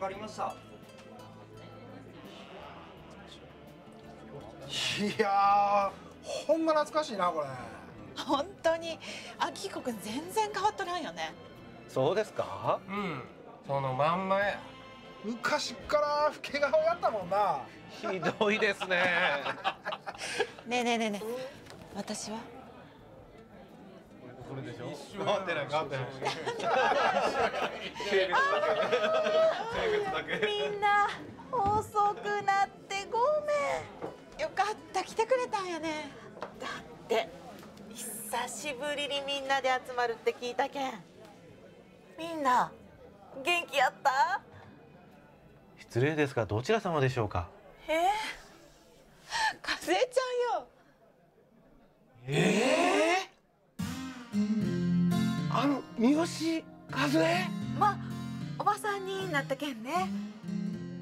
かりました。いやー、ほんま懐かしいなこれ。本当に明彦君全然変わっとらんよね。そうですか。うん、そのまんまや。昔から老け顔やったもんな。ひどいですね。ねえねえねえねえ、私はそれでしょ。一瞬合ってない、合ってない。みんな遅くなってごめん。よかった、来てくれたんやね。だって久しぶりにみんなで集まるって聞いたけん、みんな元気やった？失礼ですがどちら様でしょうか。かずえちゃんよ。あの三好和恵、おばさんになったけんね。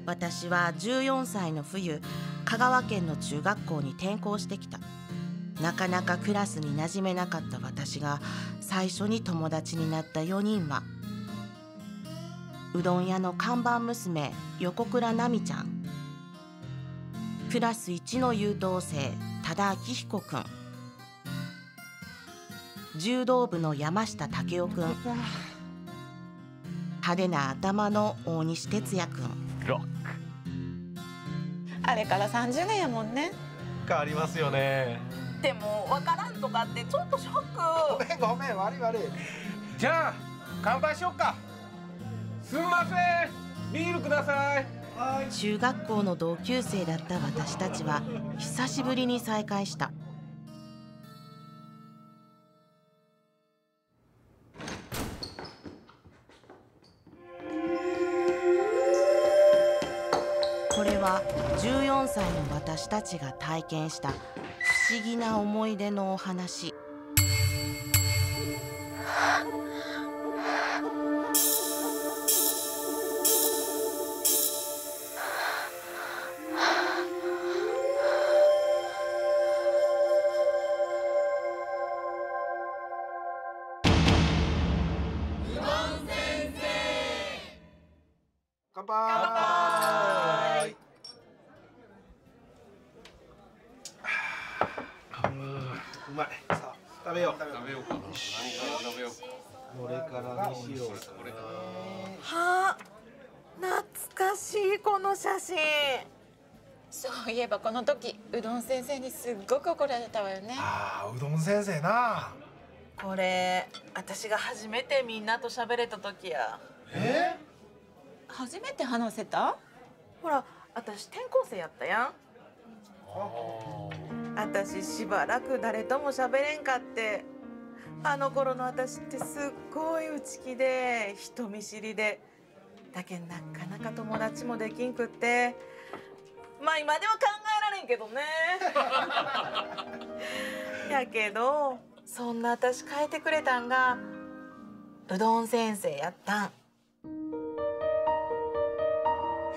私は14歳の冬、香川県の中学校に転校してきた。なかなかクラスに馴染めなかった私が最初に友達になった4人は、うどん屋の看板娘横倉奈美ちゃん、クラス1の優等生多田明彦くん、柔道部の山下武雄君、派手な頭の大西哲也君。ロック。あれから30年やもんね。変わりますよね。でもわからんとかってちょっとショック。ごめんごめん、悪い悪い。じゃあ乾杯しよっか。すんません、ビールください。中学校の同級生だった私たちは久しぶりに再会した。これは14歳の私たちが体験した不思議な思い出のお話。乾杯。うまい。さあ食べよう。食べようか。何から食べようか。これからにしようか。はあ、懐かしいこの写真。そういえばこの時うどん先生にすっごく怒られたわよね。ああ、うどん先生な。これ私が初めてみんなと喋れた時や。初めて話せた？ほら、私転校生やったやん。私しばらく誰とも喋れんかって。あの頃の私ってすっごい内気で人見知りで、だけどなかなか友達もできんくって、まあ今では考えられんけどね。やけどそんな私変えてくれたんがうどん先生やったん。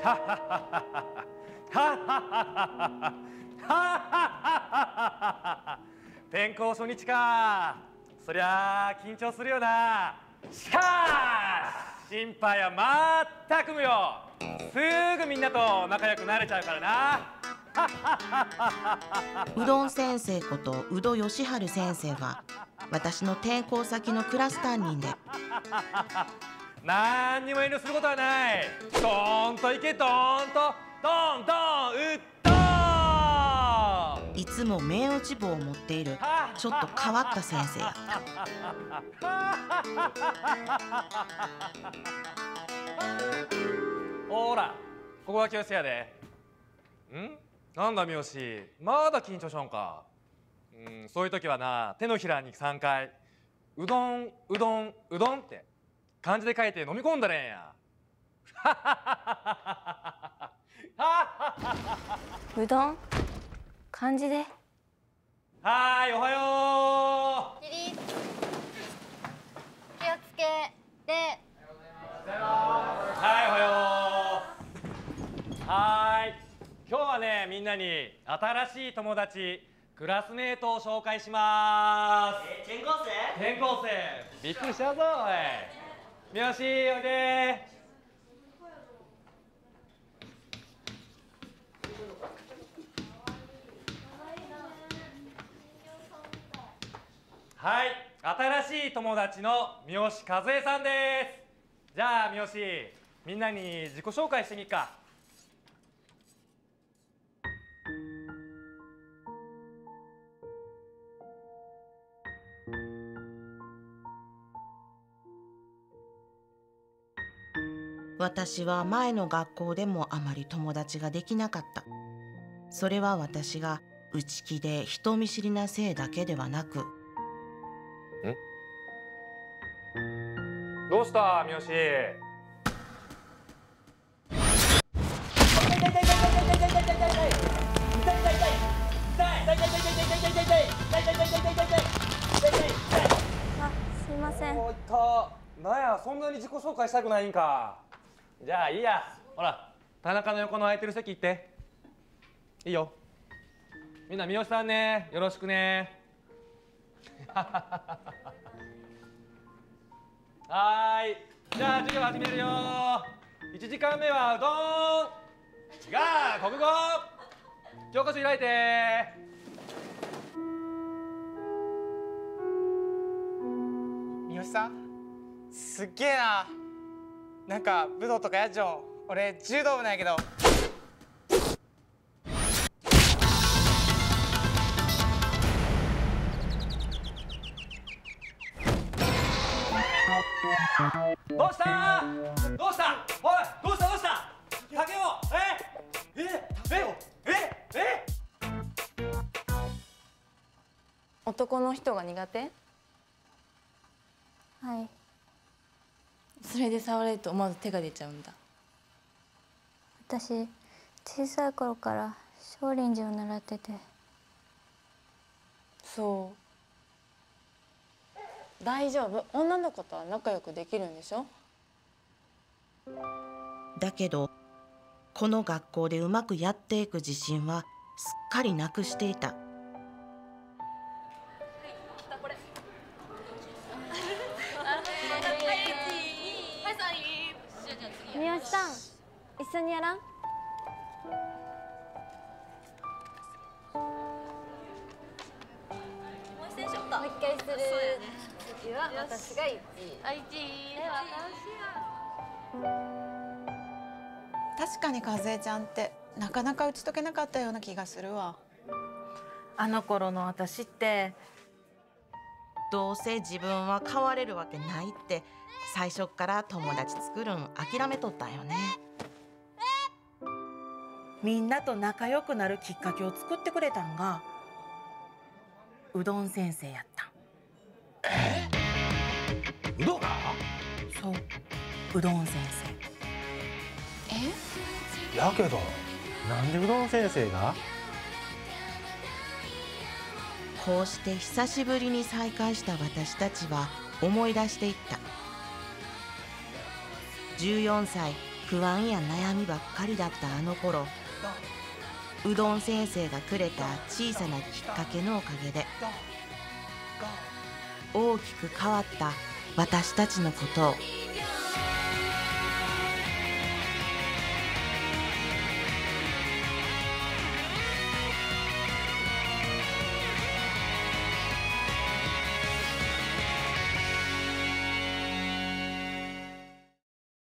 ハハハハハ転校初日か。そりゃあ緊張するよな。しかし心配はまったく無用。すぐみんなと仲良くなれちゃうからな。うどん先生こと宇戸義治先生は私の転校先のクラス担任で、何にも遠慮することはない。ドーンといけ、ドーンと、ドーンドーン、うっとー。いつも面打ち棒を持っているちょっと変わった先生やった。ほら、ここが教室やで。ん？なんだ三好、まだ緊張しょんか。そういう時はな、手のひらに3回うどんうどんうどんって漢字で書いて飲み込んだれんや。うどん漢字で。はーい、おはよう。起立。気をつけて。はい、おはよう。はい、今日はね、みんなに新しい友達、クラスメートを紹介します。転校生？転校生。びっくりしたぞ、おい。三好、おいで。はい、新しい友達の三好和恵さんです。じゃあ三好、みんなに自己紹介してみっか。私は前の学校でもあまり友達ができなかった。それは私が内気で人見知りなせいだけではなく。どうした三好。あ、すいません。おいった。なんや、そんなに自己紹介したくないんか。じゃあいいや。ほら、田中の横の空いてる席行って。いいよ。みんな三好さんね、よろしくね。はーい、じゃあ授業始めるよ。1時間目はうどん。違う、国語。教科書開いて。三好さん、すっげえな。なんか武道とかやっちょ。俺柔道部なんやけど。どうしたどうしたおい、どうしたどうした竹雄、男の人が苦手。はい、それで触れると思わず手が出ちゃうんだ。私小さい頃から少林寺を習ってて。そう、大丈夫。女の子とは仲良くできるんでしょ。だけどこの学校でうまくやっていく自信はすっかりなくしていた。三好さん、一緒にやらん？もう一回する。次は私が1位。確かに和恵ちゃんってなかなか打ち解けなかったような気がするわ。あの頃の私ってどうせ自分は変われるわけないって最初から友達作るん諦めとったんよね。みんなと仲良くなるきっかけを作ってくれたんがうどん先生やった。うどんが？そう、うどん先生。やけど、なんでうどん先生が？こうして久しぶりに再会した私たちは思い出していった。14歳、不安や悩みばっかりだったあの頃。うどん先生がくれた小さなきっかけのおかげで大きく変わった私たちのことを。